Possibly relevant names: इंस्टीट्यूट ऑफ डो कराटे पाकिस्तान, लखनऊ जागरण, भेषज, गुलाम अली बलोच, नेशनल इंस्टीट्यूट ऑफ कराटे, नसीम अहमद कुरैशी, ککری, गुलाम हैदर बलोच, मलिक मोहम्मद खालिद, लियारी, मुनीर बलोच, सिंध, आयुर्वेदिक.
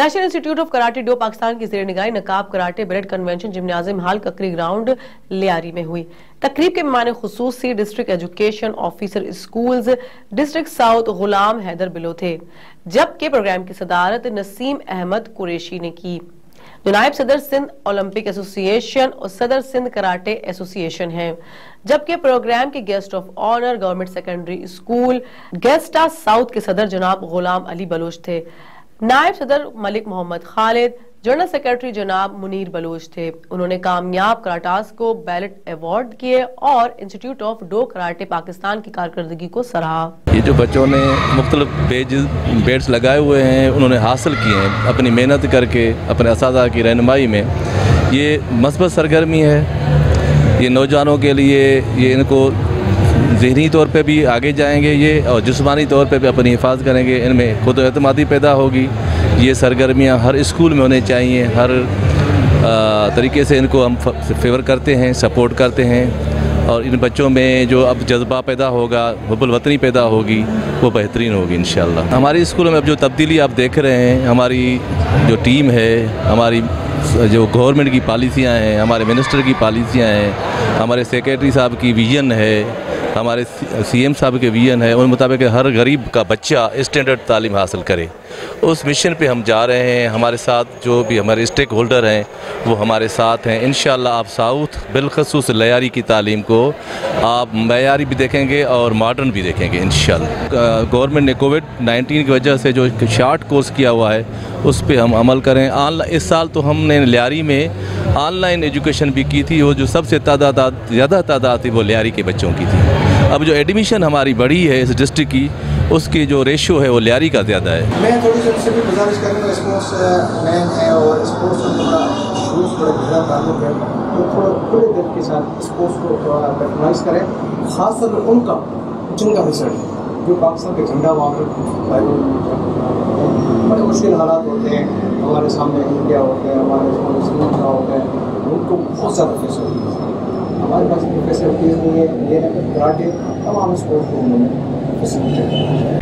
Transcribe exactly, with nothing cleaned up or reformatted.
नेशनल इंस्टीट्यूट ऑफ कराटे do Pakistan की ज़ेरे निगाह नकाब कराटे ब्रेड convention gymnasium hall Kakri ground लियारी में हुई। तकरीब के मेहमान खुसूसी district education officer schools district south गुलाम हैदर बलोच थे, जबकि प्रोग्राम की सदारत नसीम अहमद कुरैशी ने की, जो नायब सदर सिंध ओलंपिक एसोसिएशन और सदर सिंध कराटे एसोसिएशन हैं, जबकि प्रोग्राम के guest of honour government secondary school गेस्टा साउथ के सदर जनाब गुलाम अली बलोच थे। नायब सदर मलिक मोहम्मद खालिद, जनरल सेक्रेटरी जनाब मुनीर बलोच थे। उन्होंने कामयाब कराटास को बैलेट अवार्ड किए और इंस्टीट्यूट ऑफ डो कराटे पाकिस्तान की कारकर्दगी को सराहा। ये जो बच्चों ने मुख्तलिफ बेड्स लगाए हुए हैं, उन्होंने हासिल किए हैं अपनी मेहनत करके, अपने असादा की रहनुमाई में। ये मस्बत सरगर्मी है ये नौजवानों के लिए, ये इनको जहनी तौर पे भी आगे जाएंगे ये, और जिस्मानी तौर पे भी अपनी हिफाजत करेंगे। इनमें खुद एतमादी पैदा होगी। ये सरगर्मियाँ हर स्कूल में होने चाहिए। हर आ, तरीके से इनको हम फेवर करते हैं, सपोर्ट करते हैं, और इन बच्चों में जो अब जज्बा पैदा होगा, हुब्बुल वतनी पैदा होगी, वो बेहतरीन होगी इंशाल्लाह। हमारे स्कूलों में अब जो तब्दीली आप देख रहे हैं, हमारी जो टीम है, हमारी जो गवर्नमेंट की पॉलिसियाँ हैं, हमारे मिनिस्टर की पॉलिसियाँ हैं, हमारे सेक्रेटरी साहब की विजन है, हमारे सीएम साहब के विजन है, उन मुताबिक हर गरीब का बच्चा स्टैंडर्ड तालीम हासिल करे। उस मिशन पे हम जा रहे हैं। हमारे साथ जो भी हमारे स्टेक होल्डर हैं वो हमारे साथ हैं। इंशाल्लाह आप साउथ बिलखसूस लियारी की तालीम को आप मयारी भी देखेंगे और मॉडर्न भी देखेंगे इंशाल्लाह। गवर्नमेंट ने कोविड नाइन्टीन की वजह से जो शार्ट कोर्स किया हुआ है उस पर हम अमल करें। ऑनलाइन इस साल तो हमने लियारी में ऑनलाइन एजुकेशन भी की थी। वो जो सबसे तादाद ज़्यादा तादाद थी वो लियारी के बच्चों की थी। अब जो एडमिशन हमारी बड़ी है इस डिस्ट्रिक्ट की, उसकी जो रेशियो है वो लियारी का ज़्यादा है। मैं थोड़ी सी उनसे भी गुजारिश करूँगा, स्पोर्ट्स मैन है और स्पोर्ट्स से थोड़ा शूज़ थोड़ा ज़्यादा ताल्लुक है, तो थोड़ा खुले दिल के साथ स्पोर्ट्स को थोड़ा पैट्रोनाइज करें, खासतौर पर उनका जिनका रिजल्ट है जो पाकिस्तान का झंडा वहाँ पर बड़े मुश्किल हालात होते हैं। हमारे सामने इंडिया होते हैं, हमारे सामने श्रीलंका होते हैं, उनको बहुत ज़्यादा फेस होती है। हमारे पास फैसिलिटीज़ नहीं है, ये कराटे तमाम स्पोर्ट्स को उन्होंने फैसिलिटेट किया है।